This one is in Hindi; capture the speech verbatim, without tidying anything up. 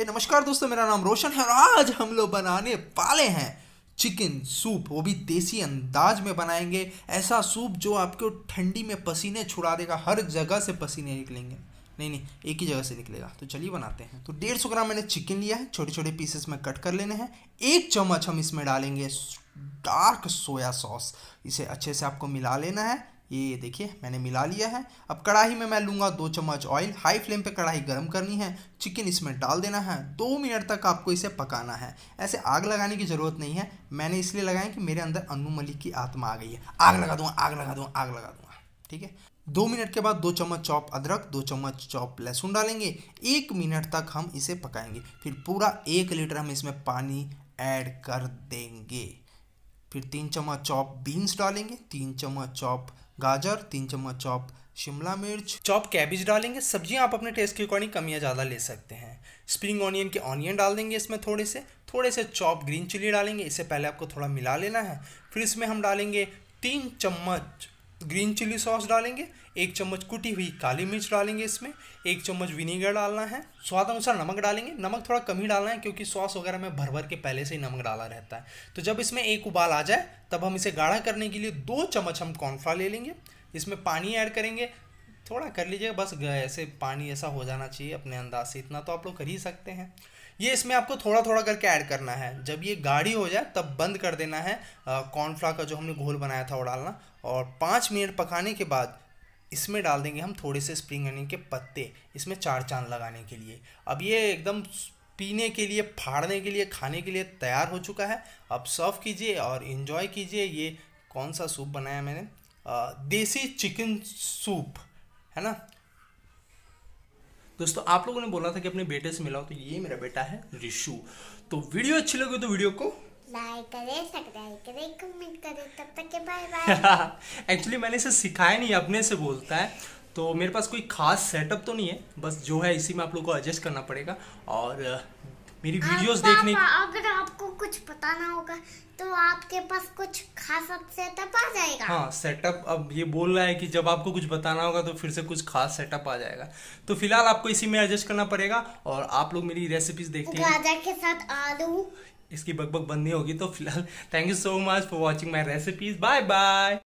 ए नमस्कार दोस्तों, मेरा नाम रोशन है और आज हम लोग बनाने वाले हैं चिकन सूप। वो भी देसी अंदाज में बनाएंगे, ऐसा सूप जो आपको ठंडी में पसीने छुड़ा देगा। हर जगह से पसीने निकलेंगे, नहीं नहीं एक ही जगह से निकलेगा। तो चलिए बनाते हैं। तो डेढ़ सौ ग्राम मैंने चिकन लिया है, छोटे छोटे पीसेस में कट कर लेने हैं। एक चम्मच हम इसमें डालेंगे डार्क सोया सॉस, इसे अच्छे से आपको मिला लेना है। ये देखिए मैंने मिला लिया है। अब कढ़ाई में मैं लूँगा दो चम्मच ऑयल। हाई फ्लेम पे कढ़ाई गर्म करनी है, चिकन इसमें डाल देना है। दो मिनट तक आपको इसे पकाना है। ऐसे आग लगाने की ज़रूरत नहीं है, मैंने इसलिए लगाया कि मेरे अंदर अन्नू मलिक की आत्मा आ गई है। आग लगा दूँगा, आग लगा दूँगा, आग लगा दूँगा। ठीक है, दो मिनट के बाद दो चम्मच चॉप अदरक, दो चम्मच चॉप लहसुन डालेंगे। एक मिनट तक हम इसे पकाएंगे। फिर पूरा एक लीटर हम इसमें पानी ऐड कर देंगे। फिर तीन चम्मच चॉप बीन्स डालेंगे, तीन चम्मच चॉप गाजर, तीन चम्मच चॉप शिमला मिर्च, चॉप कैबेज डालेंगे। सब्जियां आप अपने टेस्ट के अकॉर्डिंग कम या ज़्यादा ले सकते हैं। स्प्रिंग ऑनियन के ऑनियन डाल देंगे इसमें, थोड़े से थोड़े से चॉप ग्रीन चिली डालेंगे। इससे पहले आपको थोड़ा मिला लेना है। फिर इसमें हम डालेंगे तीन चम्मच ग्रीन चिली सॉस डालेंगे, एक चम्मच कुटी हुई काली मिर्च डालेंगे इसमें, एक चम्मच विनेगर डालना है, स्वाद अनुसार नमक डालेंगे। नमक थोड़ा कम ही डालना है क्योंकि सॉस वगैरह में भर भर के पहले से ही नमक डाला रहता है। तो जब इसमें एक उबाल आ जाए तब हम इसे गाढ़ा करने के लिए दो चम्मच हम कॉर्नफ्लोर ले लेंगे। इसमें पानी ऐड करेंगे, थोड़ा कर लीजिए बस, ऐसे पानी ऐसा हो जाना चाहिए अपने अंदाज से, इतना तो आप लोग कर ही सकते हैं। ये इसमें आपको थोड़ा थोड़ा करके ऐड करना है। जब ये गाढ़ी हो जाए तब बंद कर देना है। कॉर्नफ्लोर का जो हमने घोल बनाया था वो डालना, और पाँच मिनट पकाने के बाद इसमें डाल देंगे हम थोड़े से स्प्रिंग अनियन के पत्ते, इसमें चार चांद लगाने के लिए। अब ये एकदम पीने के लिए, फाड़ने के लिए, खाने के लिए तैयार हो चुका है। अब सर्व कीजिए और इन्जॉय कीजिए। ये कौन सा सूप बनाया मैंने, आ, देसी चिकन सूप है ना दोस्तों। आप लोगों ने बोला था कि अपने बेटे से मिलाओ, तो ये मेरा बेटा है रिशु। तो वीडियो अच्छी लगी तो वीडियो को लाइक करें, सब्सक्राइब करें, कमेंट करें। तब तक के बाय बाय। एक्चुअली मैंने इसे सिखाया नहीं, अपने से बोलता है। तो मेरे पास कोई खास सेटअप तो नहीं है, बस जो है इसी में आप लोग को एडजस्ट करना पड़ेगा। और मेरी वीडियोस देखने, अगर आपको कुछ पता ना होगा तो आपके पास कुछ खास सेटअप आ जाएगा। हाँ सेटअप, अब ये बोल रहा है कि जब आपको कुछ बताना होगा तो फिर से कुछ खास सेटअप आ जाएगा। तो फिलहाल आपको इसी में एडजस्ट करना पड़ेगा। और आप लोग मेरी रेसिपीज देखते हैं, गाजर के साथ आलू, इसकी बकबक बंद नहीं होगी। तो फिलहाल thank you so much for watching my recipes. Bye bye.